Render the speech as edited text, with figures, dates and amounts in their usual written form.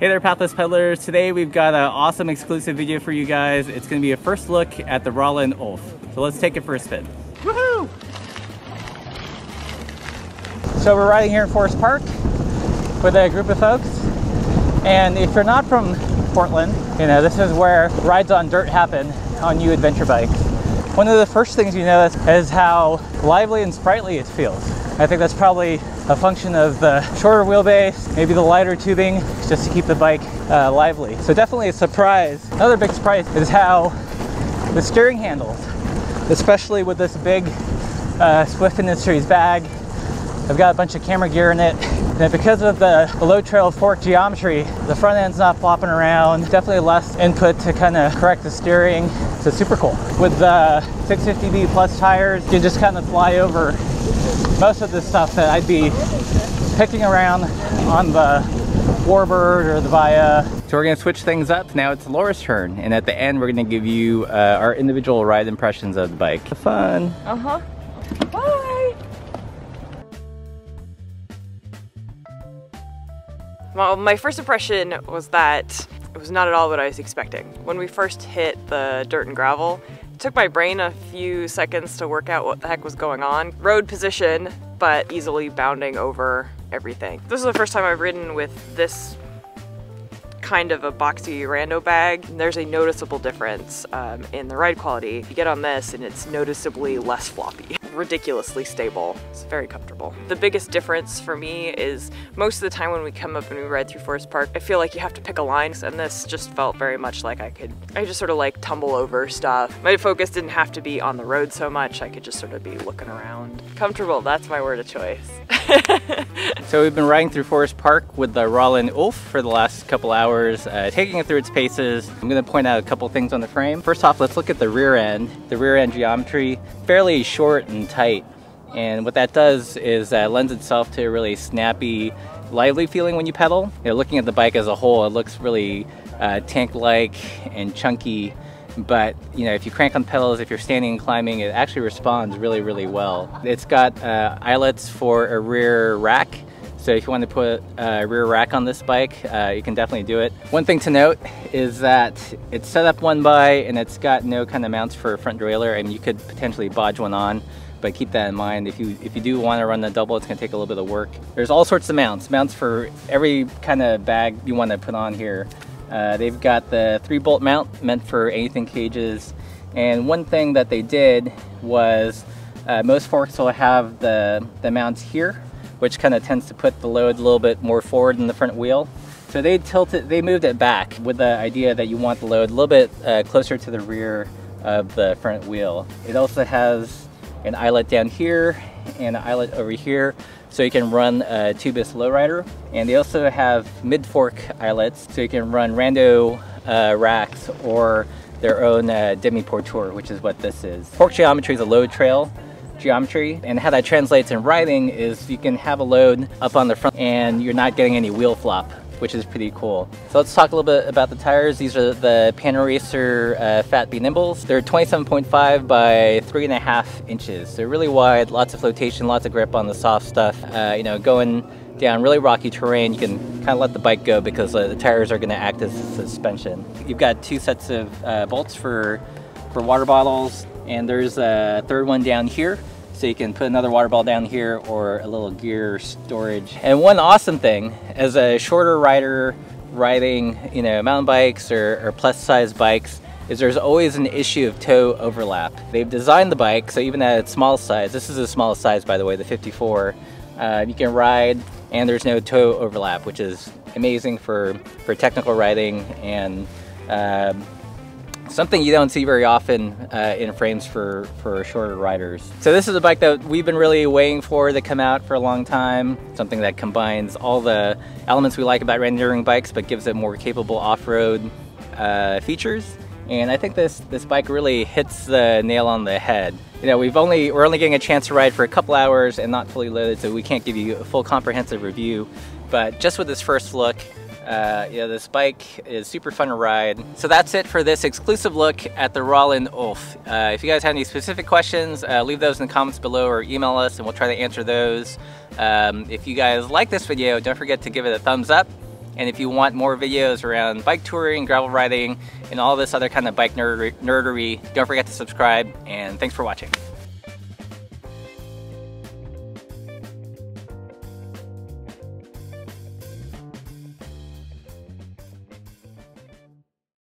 Hey there, Pathless peddlers. Today we've got an awesome exclusive video for you guys. It's going to be a first look at the Rawland Ulv. So let's take it for a spin. Woohoo! So we're riding here in Forest Park with a group of folks. And if you're not from Portland, you know, this is where rides on dirt happen on new adventure bikes. One of the first things you notice is how lively and sprightly it feels. I think that's probably a function of the shorter wheelbase, maybe the lighter tubing, just to keep the bike lively. So definitely a surprise. Another big surprise is how the steering handles, especially with this big Swift Industries bag. I've got a bunch of camera gear in it. And because of the low trail fork geometry, the front end's not flopping around. Definitely less input to kind of correct the steering. So super cool. With the 650B plus tires, you just kind of fly over most of the stuff that I'd be picking around on the Warbird or the Via. So we're going to switch things up. Now it's Laura's turn, and at the end we're going to give you our individual ride impressions of the bike. Have fun! Uh-huh. Bye! Well, my first impression was that it was not at all what I was expecting. When we first hit the dirt and gravel, it took my brain a few seconds to work out what the heck was going on. Road position, but easily bounding over everything. This is the first time I've ridden with this kind of a boxy rando bag. There's a noticeable difference in the ride quality. You get on this and it's noticeably less floppy. Ridiculously stable. It's very comfortable. The biggest difference for me is most of the time when we come up and we ride through Forest Park, I feel like you have to pick a line, and this just felt very much like I just sort of like tumble over stuff. My focus didn't have to be on the road so much. I could just sort of be looking around. Comfortable, that's my word of choice. So we've been riding through Forest Park with the Rawland Ulv for the last couple hours, taking it through its paces. I'm going to point out a couple things on the frame. First off, let's look at the rear end. The rear end geometry, fairly short and tight, and what that does is lends itself to a really snappy, lively feeling when you pedal. You know, looking at the bike as a whole, it looks really tank-like and chunky, but you know, if you crank on pedals, if you're standing and climbing, it actually responds really, really well. It's got eyelets for a rear rack, so if you want to put a rear rack on this bike, you can definitely do it. One thing to note is that it's set up one by, and it's got no kind of mounts for a front derailleur, and you could potentially bodge one on, but keep that in mind. If you do want to run the double, it's going to take a little bit of work. There's all sorts of mounts for every kind of bag you want to put on here. They've got the 3-bolt mount meant for anything cages, and one thing that they did was most forks will have the mounts here, which kind of tends to put the load a little bit more forward in the front wheel. So they moved it back with the idea that you want the load a little bit closer to the rear of the front wheel. It also has an eyelet down here and an eyelet over here, so you can run a tubeless lowrider. And they also have mid-fork eyelets, so you can run rando racks or their own demi-porteur, which is what this is. Fork geometry is a load trail geometry, and how that translates in riding is you can have a load up on the front and you're not getting any wheel flop, which is pretty cool. So let's talk a little bit about the tires. These are the Panaracer Fat B Nimbles. They're 27.5 by 3.5 inches. They're really wide, lots of flotation, lots of grip on the soft stuff. You know, going down really rocky terrain, you can kind of let the bike go because the tires are going to act as suspension. You've got two sets of bolts for water bottles, and there's a third one down here. So you can put another water ball down here or a little gear storage. And one awesome thing, as a shorter rider riding, you know, mountain bikes or plus size bikes, is there's always an issue of toe overlap. They've designed the bike so even at its small size, this is the smallest size by the way, the 54, you can ride and there's no toe overlap, which is amazing for technical riding and something you don't see very often in frames for shorter riders. So this is a bike that we've been really waiting for to come out for a long time. Something that combines all the elements we like about rendering bikes, but gives it more capable off-road features. And I think this bike really hits the nail on the head. You know, we're only getting a chance to ride for a couple hours and not fully loaded, so we can't give you a full comprehensive review. But just with this first look, yeah, this bike is super fun to ride. So that's it for this exclusive look at the Rawland Ulv. If you guys have any specific questions, leave those in the comments below or email us and we'll try to answer those. If you guys like this video, don't forget to give it a thumbs up And if you want more videos around bike touring, gravel riding, and all this other kind of bike nerdery, don't forget to subscribe, and thanks for watching.